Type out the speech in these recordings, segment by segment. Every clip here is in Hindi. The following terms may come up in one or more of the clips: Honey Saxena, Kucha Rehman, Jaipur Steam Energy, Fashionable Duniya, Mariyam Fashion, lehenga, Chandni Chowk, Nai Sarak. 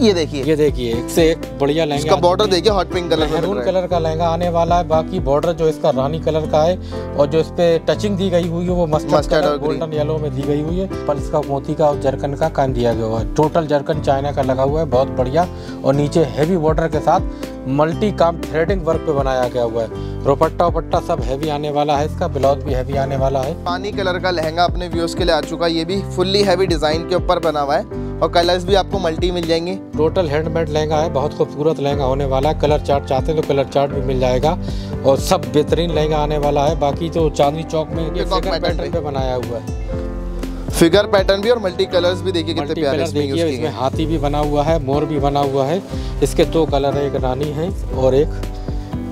ये देखिए एक से एक बढ़िया लहंगा, इसका बॉर्डर देखिए hot pink colour, maroon colour का लहंगा आने वाला है। बाकी बॉर्डर जो इसका रानी कलर का है और जो इस पे टचिंग दी गई हुई है वो मस्टर्ड और गोल्डन येलो में दी गई हुई है। पर इसका मोती का और जरकन का काम दिया गया हुआ है। टोटल जरकन चाइना का लगा हुआ है, बहुत बढ़िया। और नीचे हैवी बॉर्डर के साथ मल्टी काम थ्रेडिंग वर्क पे बनाया गया हुआ है। रोपट्टा उपट्टा सब हैवी आने वाला है, इसका ब्लाउज भी हैवी आने वाला है। पानी कलर का लहंगा अपने व्यूअर्स के लिए आ चुका है, ये भी फुल्ली हैवी डिजाइन के ऊपर बना हुआ है और कलर्स भी आपको मल्टी मिल जाएंगे। टोटल हैंडमेड लहंगा है, बहुत खूबसूरत लहंगा होने वाला है। कलर चार्ट चाहते हैं तो कलर चार्ट भी मिल जाएगा और सब बेहतरीन लहंगा आने वाला है। बाकी जो चांदनी चौक में फिगर पैटर्न पे बनाया हुआ है, फिगर पैटर्न भी और मल्टी कलर्स भी देखिए कितने प्यारे इसमें हाथी भी बना हुआ है, मोर भी बना हुआ है। इसके दो कलर है, एक रानी है और एक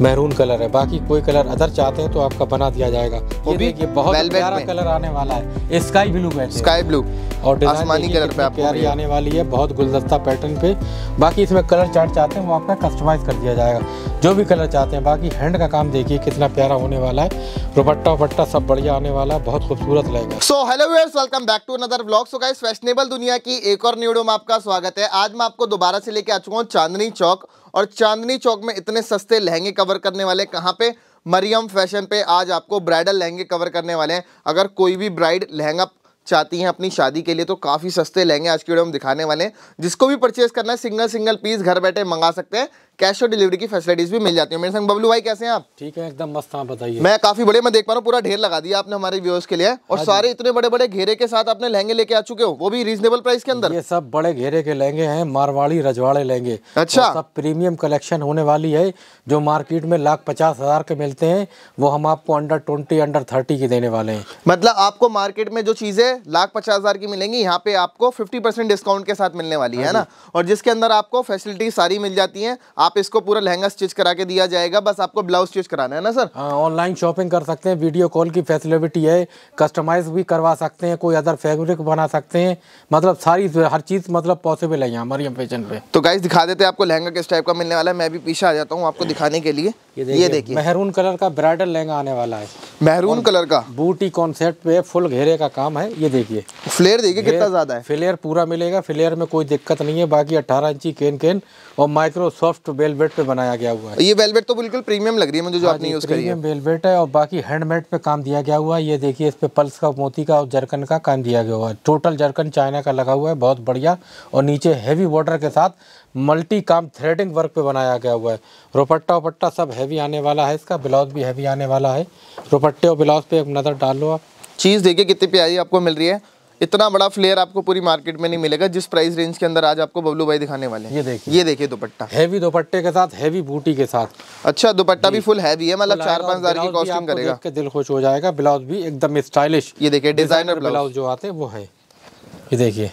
मैरून कलर है। बाकी कोई कलर अदर चाहते हैं तो आपका बना दिया जाएगा। वो भी ये बहुत प्यारा कलर आने वाला है, स्काई ब्लू में, स्काई ब्लू और आसमानी कलर पे आपको प्यारी आने वाली है, बहुत गुलदस्ता पैटर्न पे। बाकी इसमें कलर चार्ट चाहते हैं वो आपका कस्टमाइज कर दिया जाएगा, जो भी कलर चाहते हैं। बाकी हैंड का काम देखिए कितना प्यारा होने वाला है, दुपट्टा वपट्टा सब बढ़िया आने वाला है, बहुत खूबसूरत लगेगा। So hello viewers, welcome back to another vlog. So guys, fashionable दुनिया की एक और वीडियो में आपका स्वागत है। आज मैं आपको दोबारा से लेके आ चुका हूँ चांदनी चौक, और चांदनी चौक में इतने सस्ते लहंगे कवर करने वाले कहाँ पे? मरियम फैशन पे। आज आपको ब्राइडल लहंगे कवर करने वाले हैं। अगर कोई भी ब्राइड लहंगा चाहती हैं अपनी शादी के लिए तो काफ़ी सस्ते लहंगे आज की वीडियो में दिखाने वाले हैं। जिसको भी परचेस करना है सिंगल पीस घर बैठे मंगा सकते हैं, कैश ऑन डिलीवरी की फैसिलिटीज भी मिल जाती है। मेरे संग बबलू भाई, कैसे हैं आप? ठीक है, एकदम मस्त। आप बताइए। मैं काफी बड़े, मैं देख पा रहा हूँ पूरा ढेर लगा दिया आपने हमारे व्यूअर्स के लिए, और सारे इतने बड़े बड़े घेरे के साथ आपने लहंगे लेके आ चुके हो, वो भी रीजनेबल प्राइस के अंदर। ये सब बड़े घेरे के लहंगे हैं, मारवाड़ी रजवाड़े लहंगे। अच्छा, सब प्रीमियम कलेक्शन होने वाली है। जो मार्केट में 1,50,000 के मिलते हैं वो हम आपको अंडर 20 अंडर 30 के देने वाले हैं। मतलब आपको मार्केट में जो चीजें 1,50,000 की मिलेंगी, यहाँ पे आपको 50% डिस्काउंट के साथ मिलने वाली है ना, और जिसके अंदर आपको फैसिलिटी सारी मिल जाती है। आप इसको पूरा लहंगा स्टिच करा के दिया जाएगा, बस आपको ब्लाउज स्टिच कराना है ना सर? हाँ, ऑनलाइन शॉपिंग कर सकते हैं, वीडियो कॉल की फैसिलिटी है, कस्टमाइज भी करवा सकते हैं, कोई अदर फैब्रिक बना सकते हैं। मतलब सारी हर चीज मतलब पॉसिबल है यहाँ मरियम फैशन पे। तो गाइस दिखा देते हैं आपको लहंगा किस टाइप का मिलने वाला है। मैं भी पीछे आ जाता हूँ आपको दिखाने के लिए। ये देखिए मैरून कलर का ब्राइडल लहंगा आने वाला है, मैरून कलर का बूटी कॉन्सेप्ट पे फुल घेरे का काम है। ये देखिए फ्लेयर देखिए कितना ज्यादा है, फ्लेयर पूरा मिलेगा, फ्लेयर में कोई दिक्कत नहीं है। बाकी 18 इंची केन और माइक्रोसॉफ्ट वेलवेट पे बनाया गया हुआ है। ये वेलवेट तो बिल्कुल प्रीमियम लग रही है मुझे, जो आपने यूज करी है वेलवेट है। और बाकी हैंडमेड पे काम दिया गया हुआ है। ये देखिए इस पे पल्स का, मोती का और जरकन का काम दिया गया हुआ है। टोटल जरकन चाइना का लगा हुआ है, बहुत बढ़िया। और नीचे हैवी बॉर्डर के साथ मल्टी काम थ्रेडिंग वर्क पे बनाया गया हुआ है। रोपट्टा उपट्टा सब हैवी आने वाला है, इसका ब्लाउज भी हैवी आने वाला है। रोपट्टे और ब्लाउज पे एक नज़र डाल लो आप। चीज़ देखिए कितनी प्यारी आपको मिल रही है, इतना बड़ा फ्लेयर आपको पूरी मार्केट में नहीं मिलेगा जिस प्राइस रेंज के अंदर आज आपको बबलू भाई दिखाने वाले हैं। ये देखिए दुपट्टा हैवी, दुपट्टे के साथ हैवी बूटी के साथ। अच्छा, दुपट्टा भी फुल हैवी है, मतलब 4-5 हज़ार की कॉस्टिंग करेगा, आपके दिल खुश हो जाएगा। ब्लाउज भी एकदम स्टाइलिश, ये देखिए डिजाइनर ब्लाउज जो आते हैं वो है। ये देखिए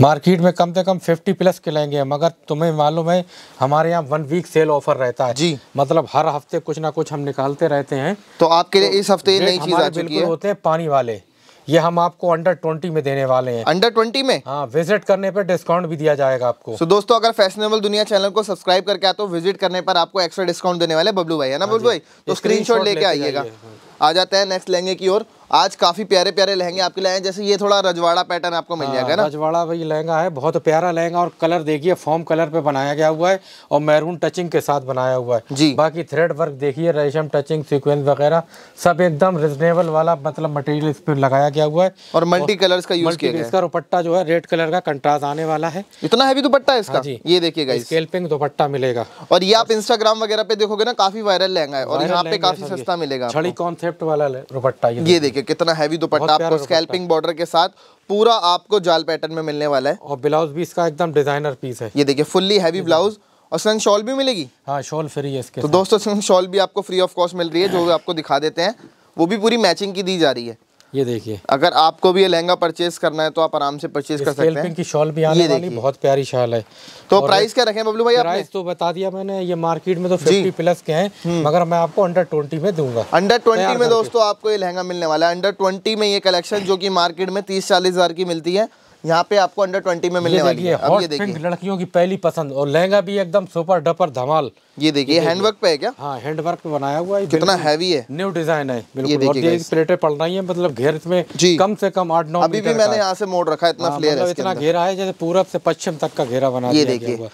मार्केट में कम से कम 50+ के लहंगे हैं, मगर तुम्हें मालूम है हमारे यहाँ 1 वीक सेल ऑफर रहता है जी। मतलब हर हफ्ते कुछ ना कुछ हम निकालते रहते हैं, तो आपके लिए इस हफ्ते नई चीज आ चुकी है। होते हैं पानी वाले, ये हम आपको अंडर 20 में देने वाले हैं। अंडर 20 में? हाँ, विजिट करने पर डिस्काउंट भी दिया जाएगा आपको। तो दोस्तों अगर फैशनेबल दुनिया चैनल को सब्सक्राइब करके आते हो, विजिट करने पर आपको एक्स्ट्रा डिस्काउंट देने वाले बबलू भाई, है ना बबलू भाई? तो स्क्रीनशॉट लेके आइएगा। आ जाते हैं नेक्स्ट लहंगे की ओर। आज काफी प्यारे प्यारे लहंगे आपके लिए हैं, जैसे ये थोड़ा रजवाड़ा पैटर्न आपको मिल जाएगा ना, रजवाड़ा भाई लहंगा है, बहुत प्यारा लहंगा। और कलर देखिए फॉर्म कलर पे बनाया गया हुआ है और मैरून टचिंग के साथ बनाया हुआ है जी। बाकी थ्रेड वर्क देखिए, रेशम टचिंग सीक्वेंस वगैरह सब एकदम रिजनेबल वाला मतलब मटेरियल इस पे लगाया गया हुआ है और मल्टी कलर्स का यूज किया गया है। इसका दुपट्टा जो है रेड कलर का कंट्रास्ट आने वाला है, इतना हैवी दुपट्टा है इसका। ये देखिएगा स्केल्पिंग दुपट्टा मिलेगा, और ये आप इंस्टाग्राम वगैरह पे देखोगे ना, काफी वायरल लहंगा है और यहाँ पे काफी सस्ता मिलेगा। छड़ी कॉन्सेप्ट वाला दुपट्टा, ये देखिए कितना हैवी दुपट्टा आपको स्कैल्पिंग बॉर्डर के साथ पूरा आपको जाल पैटर्न में मिलने वाला है। और ब्लाउज भी इसका एकदम डिजाइनर पीस है, ये देखिए फुल्ली हैवी ब्लाउज। और सन शॉल भी मिलेगी? हाँ, शॉल फ्री है इसके। तो दोस्तों सन शॉल भी आपको फ्री ऑफ कॉस्ट मिल रही है, जो आपको दिखा देते हैं, वो भी पूरी मैचिंग की दी जा रही है। ये देखिए अगर आपको भी ये लहंगा परचेस करना है तो आप आराम से परचेस कर सकते हैं। की शॉल भी आने वाली, बहुत प्यारी शॉल है। तो प्राइस क्या रखें बबलू भाई आपने? प्राइस तो बता दिया मैंने, ये मार्केट में तो 50+ के हैं, मगर मैं आपको अंडर 20 में दूंगा। अंडर 20 में दोस्तों आपको ये लहंगा मिलने वाला है। अंडर 20 में ये कलेक्शन जो की मार्केट में 30-40 हज़ार की मिलती है, यहाँ पे आपको अंडर 20 में मिलने वाली है। अब ये देखिए लड़कियों की पहली पसंद, और लहंगा भी एकदम सुपर डपर धमाल। ये देखिए हैंडवर्क पे है क्या? हाँ हैंडवर्क पे बनाया हुआ है, कितना हैवी है, न्यू डिजाइन है बिल्कुल। ये प्लेटें पड़ रही है, मतलब घेर इसमें कम से कम 8-9। अभी भी मैंने यहाँ से मोड़ रखा है, इतना फ्लेयर है, इतना घेरा है, जैसे पूरब से पश्चिम तक का घेरा बना दिया।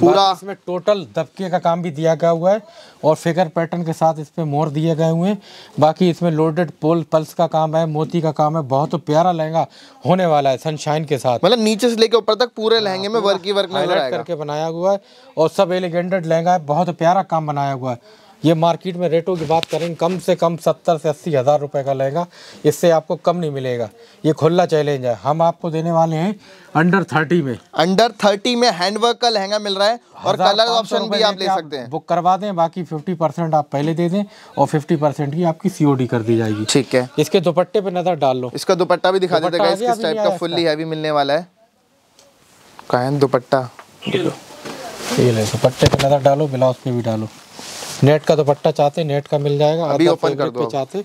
पूरा इसमें टोटल दबके का काम भी दिया गया हुआ है, और फिगर पैटर्न के साथ इसमें मोर दिए गए हुए हैं। बाकी इसमें लोडेड पोल पल्स का काम है, मोती का काम है। बहुत प्यारा लहंगा होने वाला है सनशाइन के साथ, मतलब नीचे से लेकर ऊपर तक पूरे लहंगे में वर्क ही वर्क हाईलाइट करके बनाया हुआ है, और सब एलिगेंटेड लहंगा है, बहुत प्यारा काम बनाया हुआ है। ये मार्केट में रेटों की बात करें, कम से कम 70 से 80 हज़ार रुपये का लहंगा, इससे आपको कम नहीं मिलेगा। ये खुला चैलेंज है, हम आपको देने वाले हैं अंडर 30 में हैंडवर्क का लहंगा मिल रहा है, और कलर ऑप्शन भी आप ले सकते हैं। बुक करवा दें, बाकी 50% आप पहले दे दें, और 50% की आपकी COD कर दी जाएगी। ठीक है, इसके दुपट्टे पे नजर डाल लो। इसका दुपट्टा भी दिखा देते हैं, इस टाइप का फुल्ली हैवी मिलने वाला है। कायन दुपट्टा, दुपट्टे पे नजर डालो, ब्लाउज पे भी डालो। नेट का दुपट्टा चाहते नेट का मिल जाएगा, अभी ओपन कर दो, चाहते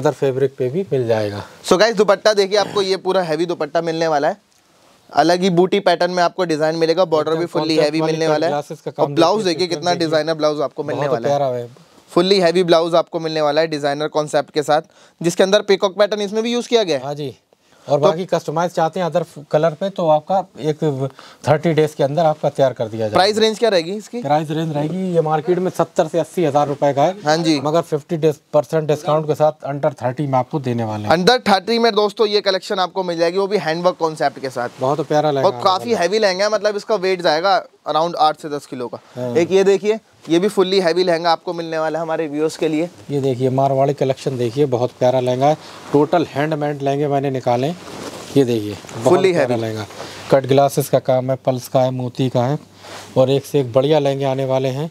अदर फैब्रिक पे भी मिल जाएगा। सो गाइस दुपट्टा देखिए, आपको ये पूरा हैवी दुपट्टा मिलने वाला है, अलग ही बूटी पैटर्न में आपको डिजाइन मिलेगा। बॉर्डर भी फुल्ली हैवी मिलने वाला है, और ब्लाउज देखिए कितना डिजाइनर ब्लाउज आपको मिलने वाला है। फुल्ली हैवी ब्लाउज आपको मिलने वाला है डिजाइनर कॉन्सेप्ट के साथ, जिसके अंदर पीकॉक पैटर्न इसमें भी यूज किया गया है। हाँ जी, और बाकी कस्टमाइज चाहते हैं अदर कलर पे, तो आपका एक 30 डेज के अंदर आपका तैयार कर दिया जाएगा। प्राइस रेंज क्या रहेगी इसकी? प्राइस रेंज रहेगी, ये मार्केट में 70 से 80 हज़ार रुपए का है। हाँ जी, मगर 50% डिस्काउंट के साथ अंडर 30 में आपको देने वाले हैं। अंडर 30 में दोस्तों ये कलेक्शन आपको मिल जाएगी, वो भी हैंडवर्क कॉन्सेप्ट के साथ। बहुत प्यारा लहंगा और काफी हैवी लहंगा है, मतलब इसका वेट जाएगा अराउंड 8 से 10 किलो का। एक ये देखिए, ये भी फुल्ली हैवी लहंगा आपको मिलने वाला है हमारे व्यूअर्स के लिए। ये देखिए मारवाड़ी कलेक्शन देखिए, बहुत प्यारा लहंगा है। टोटल हैंडमेड लहंगे मैंने निकाले, ये देखिए fully heavy lehenga, cut glasses का काम है, पल्स का है, मोती का है, और एक से एक बढ़िया लहंगे आने वाले हैं।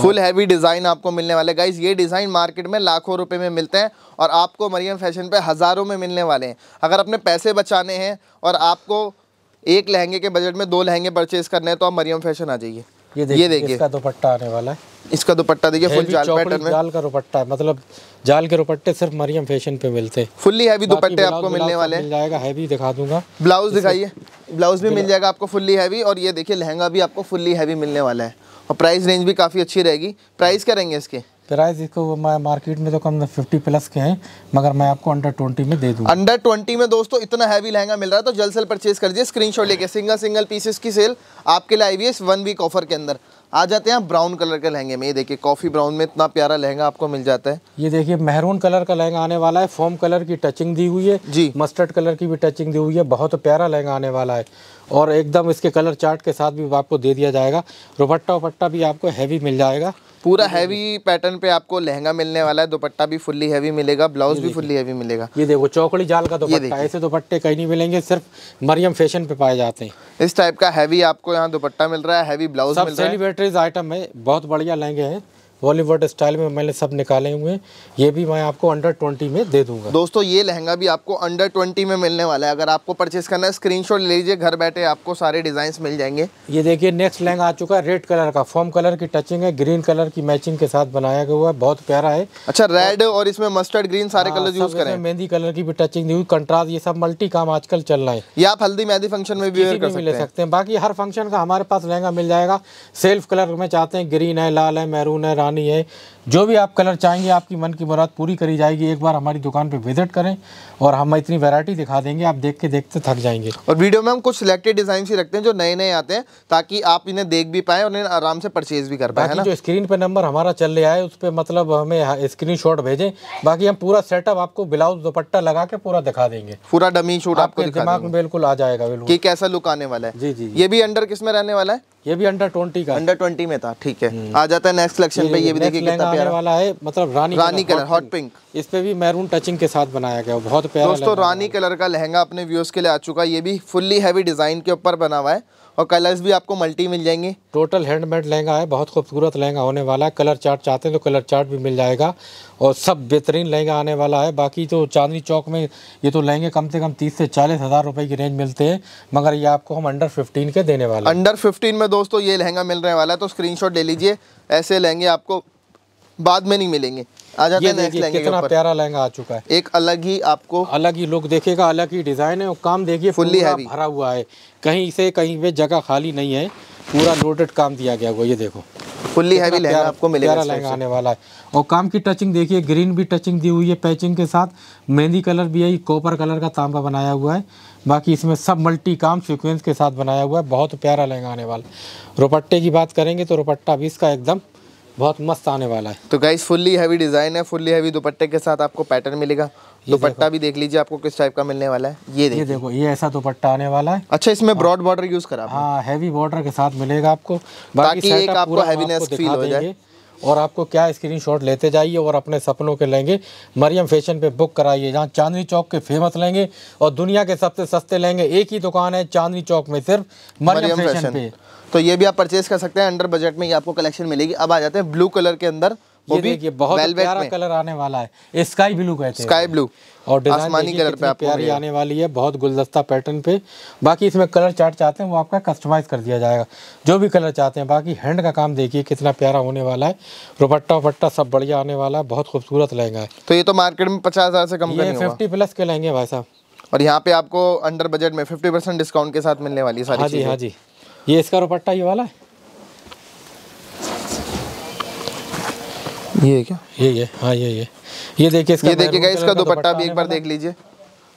फुल हैवी डिज़ाइन आपको मिलने वाले। गाइस ये डिज़ाइन मार्केट में लाखों रुपए में मिलते हैं, और आपको मरियम फैशन पे हज़ारों में मिलने वाले हैं। अगर अपने पैसे बचाने हैं और आपको एक लहंगे के बजट में 2 लहंगे परचेज करने हैं, तो आप मरियम फैशन आ जाइए। ये देखिए इसका दुपट्टा आने वाला है, इसका दुपट्टा देखिए फुल जाल पैटर्न में, जाल का दुपट्टा है, मतलब जाल के दुपट्टे सिर्फ मरियम फैशन पे मिलते हैं। फुल्ली हैवी दुपट्टे आपको मिलने वाले हैं, मिल जाएगा हैवी दिखा दूंगा। ब्लाउज दिखाइए, ब्लाउज भी मिल जाएगा आपको फुल्ली हैवी, और ये देखिए लहंगा भी आपको फुल्ली हैवी मिलने वाला है, और प्राइस रेंज भी काफ़ी अच्छी रहेगी। प्राइस क्या रहेंगे इसके? प्राइस इसको मैं मार्केट में तो कम 50+ के हैं, मगर मैं आपको अंडर 20 में दे दूँ। अंडर 20 में दोस्तों इतना हैवी लहंगा मिल रहा है, तो जल्द से परचेज कर दीजिए स्क्रीनशॉट लेके। सिंगल पीसेस की सेल आपके लिए आई हुई है 1 वीक ऑफर के अंदर। आ जाते हैं ब्राउन कलर के लहंगे में, ये देखिए कॉफी ब्राउन में इतना प्यारा लहंगा आपको मिल जाता है। ये देखिए मेहरून कलर का लहंगा आने वाला है, फोम कलर की टचिंग दी हुई है जी, मस्टर्ड कलर की भी टचिंग दी हुई है। बहुत प्यारा लहंगा आने वाला है, और एकदम इसके कलर चार्ट के साथ भी आपको दे दिया जाएगा। दुपट्टा उपट्टा भी आपको हैवी मिल जाएगा, पूरा हैवी पैटर्न पे आपको लहंगा मिलने वाला है। दुपट्टा भी फुल्ली हैवी मिलेगा, ब्लाउज भी फुल्ली हैवी मिलेगा। ये देखो चौकड़ी जाल का दुपट्टा, ऐसे दुपट्टे कहीं नहीं मिलेंगे, सिर्फ मरियम फैशन पे पाए जाते हैं। इस टाइप का हैवी आपको यहाँ दुपट्टा मिल रहा है, हैवी ब्लाउज मिल रहा है। सब सेलिब्रिटीज आइटम है, बहुत बढ़िया लहंगे हैं, बॉलीवुड स्टाइल में मैंने सब निकाले हुए। ये भी मैं आपको अंडर 20 में दे दूंगा। दोस्तों ये लहंगा भी आपको अंडर 20 में मिलने वाला है। अगर आपको परचेस करना है स्क्रीनशॉट ले लीजिए, घर बैठे आपको सारे डिजाइन मिल जाएंगे। ये देखिए नेक्स्ट लहंगा आ चुका है, रेड कलर का, फॉर्म कलर की टचिंग है, ग्रीन कलर की मैचिंग के साथ बनाया गया हुआ है, बहुत प्यारा है। अच्छा रेड और इसमें मस्टर्ड ग्रीन सारे कलर यूज करें, मेहंदी कलर की भी टचिंग दी हुई, कंट्रास्ट, ये सब मल्टी काम आजकल चल रहा है। ये आप हल्दी मेहंदी फंक्शन में भी ले सकते हैं। बाकी हर फंक्शन का हमारे पास लहंगा मिल जाएगा। सेल्फ कलर में चाहते हैं, ग्रीन है, लाल है, मैरून है, नहीं है, जो भी आप कलर चाहेंगे आपकी मन की मुराद पूरी करी जाएगी। एक बार हमारी दुकान पे विजिट करें, और हम इतनी वैरायटी दिखा देंगे आप देख के देखते थक जाएंगे। और वीडियो में हम कुछ सिलेक्टेड डिजाइन ही रखते हैं जो नए नए आते हैं, ताकि आप इन्हें देख भी पाएं और इन्हें आराम से परचेज भी कर पाए। जो स्क्रीन पे नंबर हमारा चल रहा है उस पर मतलब हमें स्क्रीनशॉट भेजें, बाकी हम पूरा सेटअप आपको ब्लाउज दुपट्टा लगा के पूरा दिखा देंगे, पूरा डमी शूट आपको दिमाग में बिल्कुल आ जाएगा कि कैसा लुक आने वाला है। जी जी, ये भी अंडर किस में रहने वाला है? ये भी अंडर 20 का, अंडर 20 में था। ठीक है, आ जाता है नेक्स्ट कलेक्शन पे। ये भी देखिए कितना प्यारा वाला है, मतलब रानी कलर, हॉट पिंक, इस पे भी मैरून टचिंग के साथ बनाया गया, बहुत प्यारा। दोस्तों रानी कलर का लहंगा अपने व्यूअर्स के लिए आ चुका है, ये भी फुल्ली हैवी डिजाइन के ऊपर बना हुआ है, और कलर्स भी आपको मल्टी मिल जाएंगे। टोटल हैंडमेड लहंगा है, बहुत खूबसूरत लहंगा होने वाला है। कलर चार्ट चाहते हैं तो कलर चार्ट भी मिल जाएगा, और सब बेहतरीन लहंगा आने वाला है। बाकी तो चांदनी चौक में ये तो लहंगे कम से कम 30 से 40 हज़ार रुपये की रेंज मिलते हैं, मगर ये आपको हम अंडर 15 के देने वाले हैं। अंडर 15 में दोस्तों ये लहंगा मिलने वाला है, तो स्क्रीनशॉट ले लीजिए। ऐसे लहंगे आपको बाद में नहीं मिलेंगे। आ जाते हैं नेक्स्ट लहंगे के ऊपर। कितना प्यारा लहंगा आ चुका है, एक अलग ही आपको अलग ही लुक देखेगा, अलग ही डिजाइन है और काम देखिए फुल्ली हैवी भरा हुआ है, कहीं से कहीं पे जगह खाली नहीं है, पूरा लोडेड काम दिया गया हुआ। ये देखो फुल्ली हैवी लहंगा आपको मिलेगा, प्यारा लहंगा आने वाला है। और काम की टचिंग देखिए, ग्रीन भी टचिंग दी हुई है पैचिंग के साथ, मेहंदी कलर भी है, कॉपर कलर का तांबा बनाया हुआ है, बाकी इसमें सब मल्टी काम सीक्वेंस के साथ बनाया हुआ है, बहुत प्यारा लहंगा आने वाला है। दुपट्टे की बात करेंगे तो दुपट्टा भी इसका एकदम बहुत मस्त आने वाला है। तो गाइस फुल्ली हैवी डिजाइन है, फुल्ली हैवी दुपट्टे के साथ आपको पैटर्न मिलेगा। दुपट्टा भी देख लीजिए आपको किस टाइप का मिलने वाला है, ये देखो ये ऐसा दुपट्टा आने वाला है। अच्छा इसमें ब्रॉड बॉर्डर यूज करा, हाँ हैवी बॉर्डर के साथ मिलेगा आपको, बाकी एक आपको हैवीनेस फील हो जाए। और आपको क्या स्क्रीनशॉट लेते जाइए और अपने सपनों के लहंगे मरियम फैशन पे बुक कराइए, जहाँ चांदनी चौक के फेमस लहंगे और दुनिया के सबसे सस्ते लहंगे एक ही दुकान है चांदनी चौक में, सिर्फ मरियम फैशन पे। तो ये भी आप परचेज कर सकते हैं, अंडर बजट में ये आपको कलेक्शन मिलेगी। अब आ जाते हैं ब्लू कलर के अंदर, वो भी देखिए बहुत प्यारा कलर आने वाला है, स्काई ब्लू कहते हैं, स्काई ब्लू और आसमानी कलर पे आपको प्यारी आने वाली है, बहुत गुलदस्ता पैटर्न पे। बाकी इसमें कलर चार्ट चाहते हैं वो आपका कस्टमाइज कर दिया जाएगा, जो भी कलर चाहते हैं। बाकी हैंड का काम देखिए कितना प्यारा होने वाला है, दुपट्टा वपट्टा सब बढ़िया आने वाला है, बहुत खूबसूरत लहंगा है। तो ये तो मार्केट में 50,000 से कम का 50+ के लहंगे भाई साहब, और यहाँ पे आपको अंडर बजट में 50% डिस्काउंट के साथ मिलने वाली सारी चीजें। हाँ जी, ये इसका दुपट्टा ये वाला है, ये क्या ये हाँ ये देखिए इसका, ये देखिएगा इसका दुपट्टा भी एक बार देख लीजिए,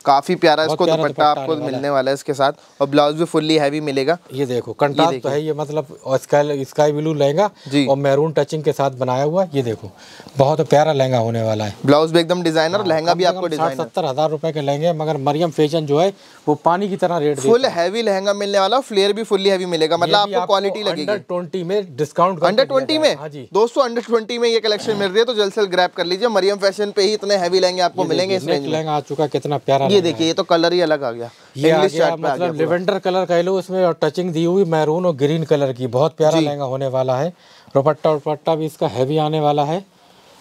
काफी प्यारा इसको दुपट्टा आपको मिलने वाला है इसके साथ, और ब्लाउज भी फुल्ली हैवी मिलेगा। ये देखो कंट्रास्ट तो है, ये मतलब स्काई ब्लू लहंगा और मैरून टचिंग के साथ बनाया हुआ है। ये देखो बहुत प्यारा लहंगा होने वाला है, ब्लाउज भी एकदम डिजाइनर, लहंगा भी आपको 60-70 हज़ार रुपए के लहंगे, मगर मरियम फैशन जो है वो पानी की तरह रेट, फुल हैवी लहंगा मिलने वाला, फ्लेयर भी फुल्ली हैवी मिलेगा, मतलब आपको क्वालिटी लगेगी। अंडर 20 में डिस्काउंट, अंडर 20 में दोस्तों, अंडर 20 में ये कलेक्शन मिल रही है, तो जल्द से ग्रैब कर लीजिए। मरियम फैशन पे ही इतने हैवी लहंगे आपको मिलेंगे। लहंगा आ चुका कितना प्यारा, ये देखिए ये तो कलर ही अलग आ गया, ये इंग्लिश चार्ट पे आ गया, मतलब लेवेंडर कलर कह लो इसमें, और टचिंग दी हुई मैरून और ग्रीन कलर की, बहुत प्यारा लहंगा होने वाला है। दुपट्टा भी इसका हैवी आने वाला है,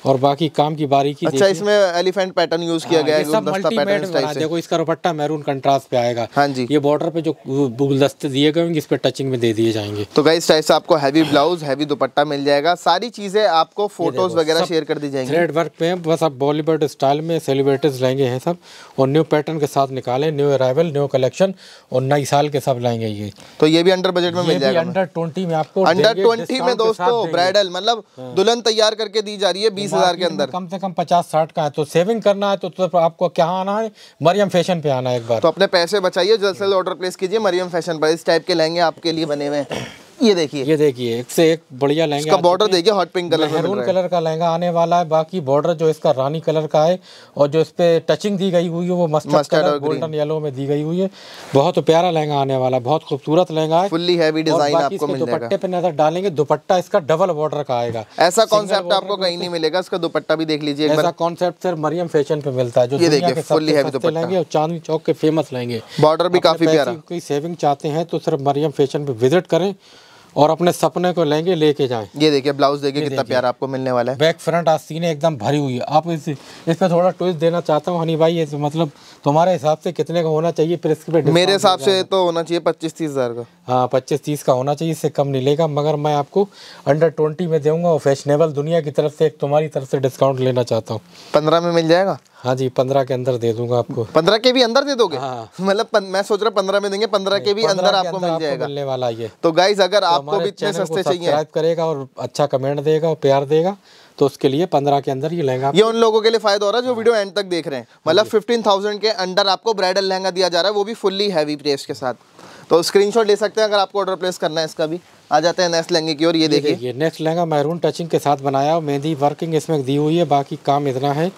और बाकी काम की बारीकी। अच्छा इसमें एलिफेंट पैटर्न यूज किया गया है, गुलदस्ता पैटर्न स्टाइल से। देखो इसका दुपट्टा मैरून कंट्रास्ट पे आएगा। हाँ जी, ये बॉर्डर पे जो गुलदस्ते दिए गए होंगे इस पे टचिंग में दे दिए जाएंगे। तो गाइस टाइप से आपको हैवी ब्लाउज, हैवी दुपट्टा मिल जाएगा, सारी चीजें आपको फोटोज वगैरह शेयर कर दी जाएंगी। थ्रेड वर्क पे बस आप बॉलीवुड स्टाइल में सेलिब्रिटीज लहंगे हैं सब, और न्यू पैटर्न के साथ निकाले, न्यू अराइवल, न्यू कलेक्शन और नई साल के सब लहंगे। ये तो ये भी अंडर बजट में मिल जाएगा, अंडर 20 में आपको, अंडर 20 में दोस्तों ब्राइडल मतलब दुल्हन तैयार करके दी जा रही है 20,000 के अंदर, कम से कम 50-60 का है। तो सेविंग करना है तो आपको क्या आना है, मरियम फैशन पे आना है एक बार। तो अपने पैसे बचाइए, जल्द से जल्द ऑर्डर प्लेस कीजिए मरियम फैशन पर, इस टाइप के लहंगे आपके लिए बने हुए हैं। ये देखिए एक से एक बढ़िया लहंगा, इसका बॉर्डर देखिए हॉट पिंक कलर में, मैरून कलर का लहंगा आने वाला है। बाकी बॉर्डर जो इसका रानी कलर का है, और जो इस पे टचिंग दी गई हुई है वो मस्टर्ड कलर गोल्डन येलो में दी गई हुई है, बहुत प्यारा लहंगा आने वाला, बहुत खूबसूरत लहंगा है, फुल्ली हैवी डिजाइन आपको मिल जाएगा। दुपट्टे पे नजर डालेंगे, दुपट्टा इसका डबल बॉर्डर का आएगा, ऐसा कॉन्सेप्ट आपको कहीं नहीं मिलेगा। इसका दुपट्टा भी देख लीजिए, ऐसा कॉन्सेप्ट सिर्फ मरियम फैशन पे मिलता है, जो दुनिया के सबसे सस्ते लहंगे और चांदनी चौक के फेमस लहंगे। बॉर्डर भी काफी प्यारा। कोई सेविंग चाहते हैं तो सिर्फ मरियम फैशन पे विजिट करें और अपने सपने को लहंगे लेके जाएं। ये देखिए ब्लाउज देखिए कितना प्यारा आपको मिलने वाला है, बैक फ्रंट आज सीने एकदम भरी हुई है। आप इस पे थोड़ा ट्विस्ट देना चाहता हूँ हनी भाई, ये मतलब तुम्हारे हिसाब से कितने का होना चाहिए प्रेस पे? मेरे हिसाब से तो होना चाहिए 25-30 हज़ार का। हाँ 25-30 का होना चाहिए, इससे कम नहीं लेगा, मगर मैं आपको अंडर 20 में दूंगा, और फैशनेबल दुनिया की तरफ से तुम्हारी तरफ से डिस्काउंट लेना चाहता हूँ। 15 में मिल जाएगा? हाँ जी 15 के अंदर दे दूंगा आपको। 15 के भी अंदर दे दोगे? हाँ। मतलब मैं सोच रहा 15 में देंगे, 15 के भी अंदर आपको मिल जाएगा, मिलने वाला ये। तो गाइस अगर आपको भी इतने सस्ते चाहिए, सब्सक्राइब करेगा और अच्छा कमेंट देगा और प्यार देगा, तो उसके लिए 15 के अंदर ये लहंगा। ये उन लोगों के लिए फायदा हो रहा है जो वीडियो एंड तक देख रहे हैं, मतलब 15,000 के अंदर आपको ब्राइडल लहंगा दिया जा रहा है, वो भी फुल्ली हैवी प्रेस के साथ। तो स्क्रीनशॉट ले सकते हैं अगर आपको ऑर्डर प्लेस करना है। इसका भी आ जाते हैं नेक्स्ट लहंगे की ओर। ये देखिए ये नेक्स्ट लहंगा मैरून टचिंग के साथ बनाया, मेहंदी वर्किंग इसमें दी हुई है, बाकी काम इतना है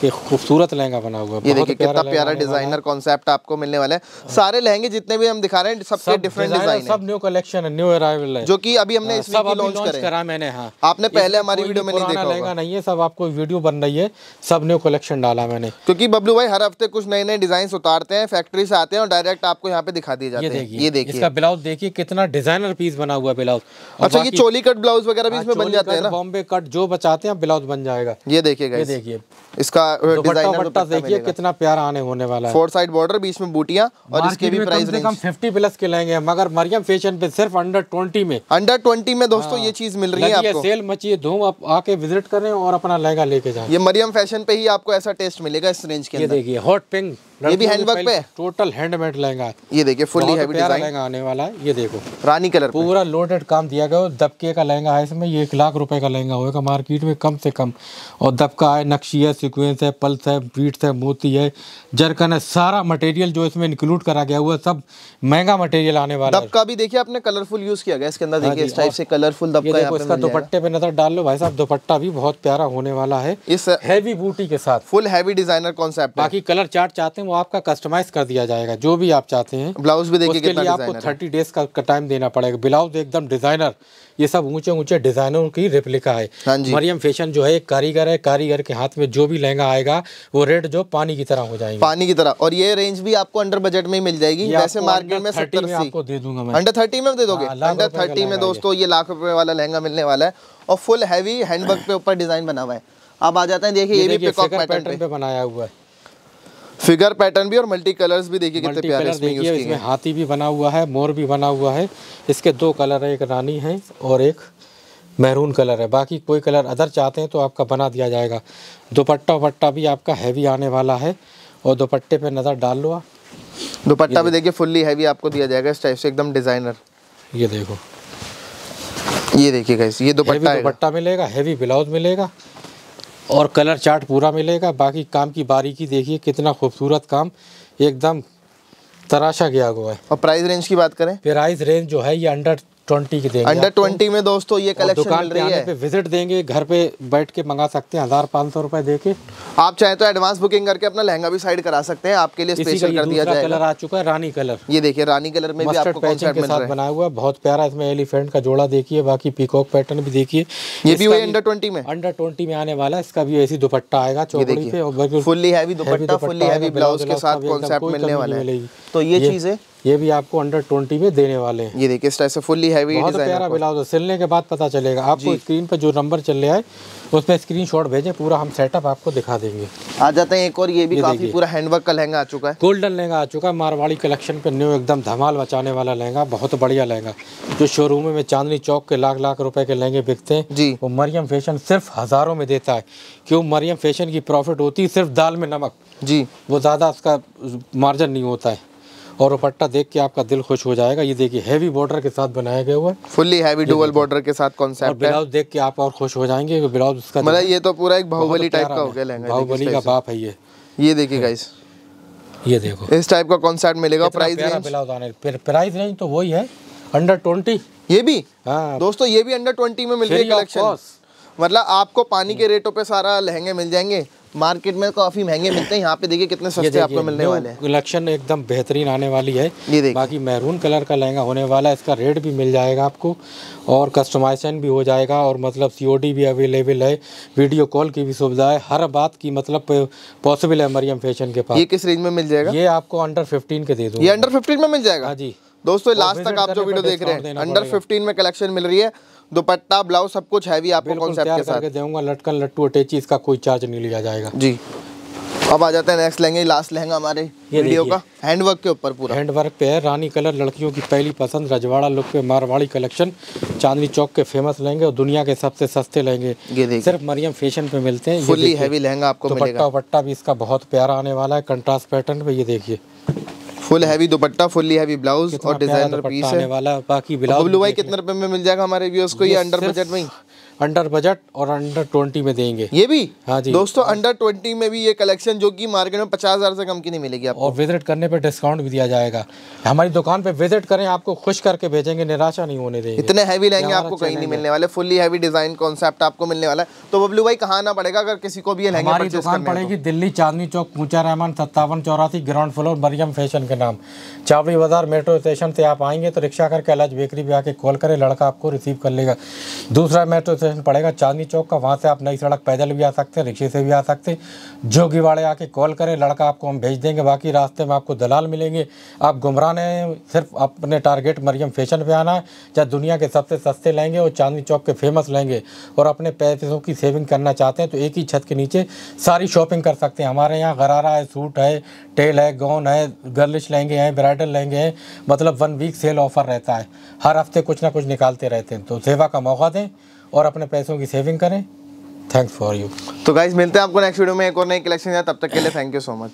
कि खूबसूरत लहंगा बना हुआ है। ये देखिए कितना प्यारा डिजाइनर कॉन्सेप्ट आपको मिलने वाला है। सारे लहंगे जितने भी हम दिखा रहे हैं सबके डिफरेंट डिजाइन है, सब न्यू कलेक्शन है, न्यू अराइवल है, जो कि अभी हमने इस वीक लॉन्च करा मैंने। हाँ आपने पहले हमारी वीडियो में नहीं देखा लहंगा नहीं है, सब आपको वीडियो बन रही है, सब न्यू कलेक्शन डाला मैंने, क्योंकि बबलू भाई हर हफ्ते कुछ नए नए डिजाइन उतारते हैं, फैक्ट्री से आते हैं और डायरेक्ट आपको यहाँ पे दिखा दिए जाते हैं। ये देखिए इसका ब्लाउज देखिए कितना डिजाइनर पीस बना हुआ है, होगा ब्लाउज। अच्छा, ये चोली कट ब्लाउज वगैरह भी इसमें बन जाते हैं ना, बॉम्बे कट जो बचाते हैं ब्लाउज बन जाएगा। ये देखिएगा, ये देखिए इसका डिजाइनर दुपट्टा देखिए कितना प्यारा आने होने वाला है। फोर साइड बॉर्डर, बीच में बूटियां और इसके भी प्राइस रेंज हम 50 प्लस के लेंगे, मगर मरियम फैशन पे सिर्फ अंडर 20 में दोस्तों ये चीज मिल रही है आपको। सेल मची है, धूम, आप आके विजिट करें और अपना लहंगा लेके जाएं। ये मरियम फैशन पे ही आपको ऐसा टेस्ट मिलेगा इस रेंज के अंदर। ये देखिए हॉट पिंक, ये भी हैंडवर्क पे टोटल हैंडमेड लहंगा है। ये देखिए फुल्ली हैवी डिजाइन लहंगा आने वाला है। ये देखो रानी कलर पे पूरा लोडेड काम दिया गया है। दबके का लहंगा है इसमें, ये 1 लाख रुपए का लहंगा होगा मार्केट में कम से कम। और दबका है, नक्शी है, सीक्वेंस है, पल्स है, बीट्स है, मोती है, जरकन है, सारा मटेरियल जो इसमें इंक्लूड करा गया हुआ सब महंगा मटेरियल आने वाला है। दबका भी देखिए आपने कलरफुल यूज किया गया इसके अंदर, देखिए इस टाइप से कलरफुल दबका है। इसका दुपट्टे पे नजर डाल लो भाई साहब, दुपट्टा भी बहुत प्यारा होने वाला है इस हैवी बूटी के साथ। Full heavy designer concept. बाकी कलर चार्ट चाहते हैं वो आपका कस्टमाइज कर दिया जाएगा जो भी आप चाहते हैं। ब्लाउज भी देखिए कितना डिजाइनर है, आपको 30 डेज का टाइम देना पड़ेगा। ब्लाउज एकदम डिजाइनर, ये सब ऊंचे ऊंचे डिजाइनों की रेप्लिका है। मरियम फैशन जो है एक कारीगर है, कारीगर के हाथ में जो भी लहंगा आएगा वो रेट जो पानी की तरह हो जाएगा, पानी की तरह। और ये रेंज भी आपको अंडर बजट में मिल जाएगी, जैसे मार्केट में 70 में आपको दे दूंगा मैं। अंडर 30 में दे दोगे? अंडर 30 में दोस्तों ये लाख रुपए वाला लहंगा मिलने वाला है और फुल हैवी हैंडवर्क पे ऊपर डिजाइन बना हुआ है। आप आ जाते हैं, देखिए ये भी पीकॉक पैटर्न पे बनाया हुआ है, फिगर पैटर्न भी और मल्टी कलर्स भी देखिए कितने प्यारे इसमें यूज किए हैं। इसमें हाथी भी बना हुआ है, मोर भी बना हुआ है। इसके 2 कलर है, एक रानी है और एक मैरून कलर है। बाकी कोई कलर अदर चाहते हैं तो आपका बना दिया जाएगा। दुपट्टा वट्टा भी आपका हैवी आने वाला है और दुपट्टे पे नज़र डाल लो आप, दुपट्टा भी देखिए फुल्ली हैवी आपको दिया जाएगा इस टाइप से एकदम डिजाइनर। ये देखो, ये देखिए गाइस, ये दुपट्टा मिलेगा, हैवी ब्लाउज मिलेगा और कलर चार्ट पूरा मिलेगा। बाकी काम की बारीकी देखिए कितना खूबसूरत काम एकदम तराशा गया हुआ है। और प्राइस रेंज की बात करें, प्राइस रेंज जो है ये अंडर 20 के देंगे। अंडर 20 में दोस्तों ये कलेक्शन मिल रही है। पे विजिट देंगे, घर पे बैठ के मंगा सकते हैं, 1500 रुपए दे के। आप चाहे तो एडवांस बुकिंग करके अपना लहंगा भी साइड करा सकते हैं, आपके लिए स्पेशल कर दिया जाएगा। कलर आ चुका है रानी कलर, ये देखिए रानी कलर में भी आपको कॉन्सेप्ट मिल रहा है, बनाया हुआ है बहुत प्यारा। इसमें एलिफेंट का जोड़ा देखिए, बाकी पीकॉक पैटर्न भी देखिए, ये भी अंडर 20 में आने वाला है। इसका भी ऐसी दुपट्टा आएगा चौकड़ी पे और fully heavy dupatta, fully heavy blouse के साथ कॉन्सेप्ट मिलने वाला है। तो ये चीज है, ये भी आपको अंडर 20 में देने वाले हैं। ये देखिए इस टाइप से फुल्ली हैवी डिजाइन, बहुत प्यारा ब्लाउज। सिलने के बाद पता चलेगा आपको, स्क्रीन पर जो नंबर चल रहा है उस पर स्क्रीनशॉट भेजें, पूरा हम सेटअप आपको दिखा देंगे। आ जाते हैं एक और, ये भी काफी पूरा हैंडवर्क का लहंगा आ चुका है, गोल्डन लहंगा आ चुका है मारवाड़ी कलेक्शन पे, न्यू एकदम धमाल मचाने वाला लहंगा, बहुत बढ़िया लहंगा। जो शोरूम में चांदनी चौक के लाख रुपए के लहंगे बिकते हैं जी, वो मरियम फैशन सिर्फ हजारों में देता है। क्यों? मरियम फैशन की प्रॉफिट होती है सिर्फ दाल में नमक जी, वो ज्यादा उसका मार्जिन नहीं होता है। और दुपट्टा देख के आपका दिल खुश हो जाएगा। ये देखिए हैवी बॉर्डर के साथ बनाया गया हुआ है, फुल्ली हैवी डुअल बॉर्डर के साथ कॉन्सेप्ट। ब्लाउज देख के आप और खुश हो जाएंगे, ब्लाउज इसका मतलब ये तो पूरा एक बाहुबली टाइप का हो गया लहंगा, बाहुबली का बाप है ये देखिए गाइस, ये देखो इस टाइप का कॉन्सेप्ट मिलेगा। प्राइस रेंज, ब्लाउज आने प्राइस रेंज तो वही है अंडर 20। ये भी दोस्तों, ये भी अंडर 20 में मिल रही कलेक्शन, मतलब आपको पानी के रेटों पे सारा लहंगे मिल जाएंगे। मार्केट में काफी महंगे मिलते हैं, यहाँ पे देखिए कितने सस्ते आपको मिलने वाले हैं। कलेक्शन एकदम बेहतरीन आने वाली है। ये बाकी मैरून कलर का लहंगा होने वाला है, इसका रेट भी मिल जाएगा आपको और कस्टमाइजेशन भी हो जाएगा और मतलब COD भी अवेलेबल है, वीडियो कॉल की भी सुविधा है, हर बात की मतलब पॉसिबल है मरियम फैशन के पास। ये किस रेंज में मिल जाएगा? ये आपको अंडर 15 के दे दूंगा, ये अंडर 15 में मिल जाएगा। हाँ जी दोस्तों, लास्ट तक आप जो वीडियो देख रहे हैं अंडर 15 में कलेक्शन मिल रही है, दुपट्टा ब्लाउज सब कुछ हैवी आपको कॉन्सेप्ट के साथ दूंगा। लटकन लट्टू अटैची इसका कोई चार्ज नहीं लिया जाएगा जी। अब आ जाते हैं नेक्स्ट लहंगे, लास्ट लहंगा हमारे वीडियो का, हैंडवर्क के ऊपर पूरा हैंडवर्क पे है, रानी कलर लड़कियों की पहली पसंद, रजवाड़ा लुक पे मारवाड़ी कलेक्शन, चांदनी चौक के फेमस लहंगे और दुनिया के सबसे सस्ते लहंगे सिर्फ मरियम फैशन पे मिलते हैं। फुल्ली हैवी लहंगा आपको मिलेगा, दुपट्टा भी इसका बहुत प्यारा आने वाला है कंट्रास्ट पैटर्न पे। ये देखिए full heavy dupatta, fully heavy blouse और डिजाइनर पीस है वाला। बाकी ब्लाउज ब्लू भाई कितने रुपए में मिल जाएगा हमारे व्यूअर्स को? ये अंडर बजट और अंडर 20 में देंगे। ये भी हाँ जी दोस्तों, अंडर 20 में भी ये कलेक्शन जो कि मार्केट में 50,000 से कम की नहीं मिलेगी आपको। और विजिट करने पे डिस्काउंट भी दिया जाएगा। हमारी दुकान पे विजिट करें, आपको खुश करके भेजेंगे, निराशा नहीं होने देंगे। इतने हैवी लहंगे आपको कहीं नहीं मिलने वाले, फुल्ली हैवी डिजाइन कॉन्सेप्ट आपको मिलने वाला है। तो बबलू भाई कहाँ आना पड़ेगा अगर किसी को भी लहंगा परचेस करना है? हमारी दुकान पड़ेगी Delhi Chandni Chowk, Kucha Rehman 5784, ground floor, Maryam Fashion के नाम, चावड़ी बाजार मेट्रो स्टेशन से आप आएंगे तो रिक्शा करके अलाज बेकरी भी आके कॉल करें, लड़का आपको रिसीव कर लेगा। दूसरा मेट्रो स्टेशन पड़ेगा चांदनी चौक का, वहाँ से आप नई सड़क पैदल भी आ सकते हैं, रिक्शे से भी आ सकते हैं। जोगीवाड़े आके कॉल करें, लड़का आपको हम भेज देंगे। बाकी रास्ते में आपको दलाल मिलेंगे, आप गुमराह हैं। सिर्फ अपने टारगेट मरियम फैशन पे आना है, जहाँ दुनिया के सबसे सस्ते लहंगे और चांदनी चौक के फेमस लहंगे, और अपने पैसों की सेविंग करना चाहते हैं तो एक ही छत के नीचे सारी शॉपिंग कर सकते हैं। हमारे यहाँ गरारा है, सूट है, टेल है, गौन है, गर्लिश लहंगे हैं, ब्राइडल लहंगे हैं। मतलब 1 वीक सेल ऑफर रहता है, हर हफ्ते कुछ ना कुछ निकालते रहते हैं। तो सेवा का मौका दें और अपने पैसों की सेविंग करें। Thanks for you. तो गाइज मिलते हैं आपको नेक्स्ट वीडियो में एक और नई कलेक्शन। तब तक के लिए थैंक यू सो मच।